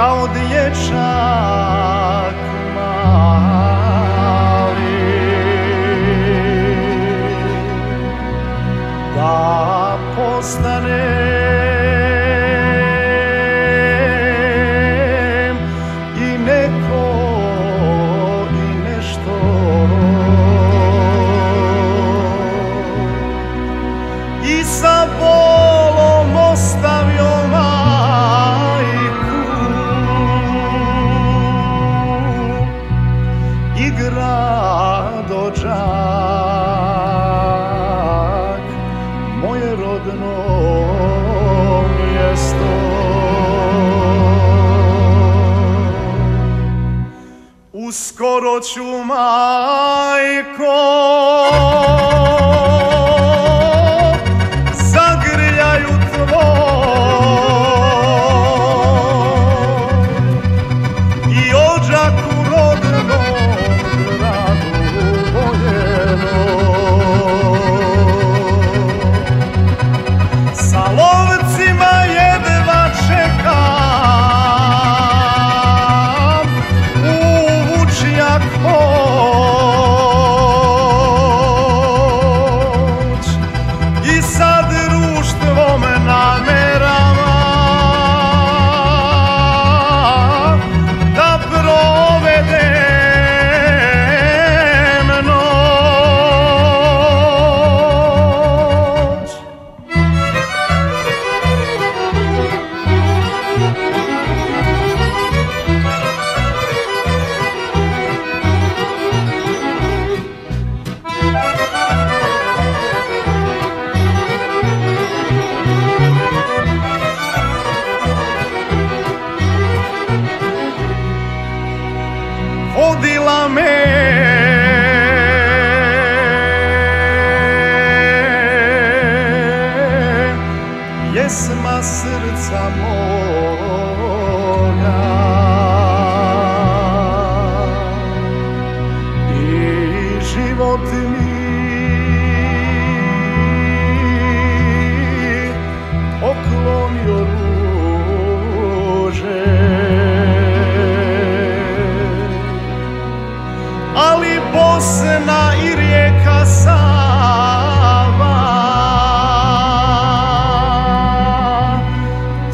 ca o diecea cu mare. Da, postanem ineko inešto I sa volom ostavio Čak moje rodno mjesto uskoro ću majko Vodila me pjesma srca moga I život mi poklonio ruže Ali Bosna I rijeka Sava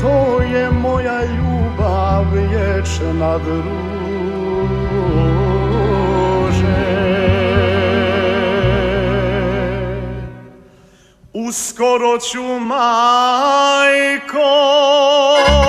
To je moja ljubav vječna druže Uskoro ću majko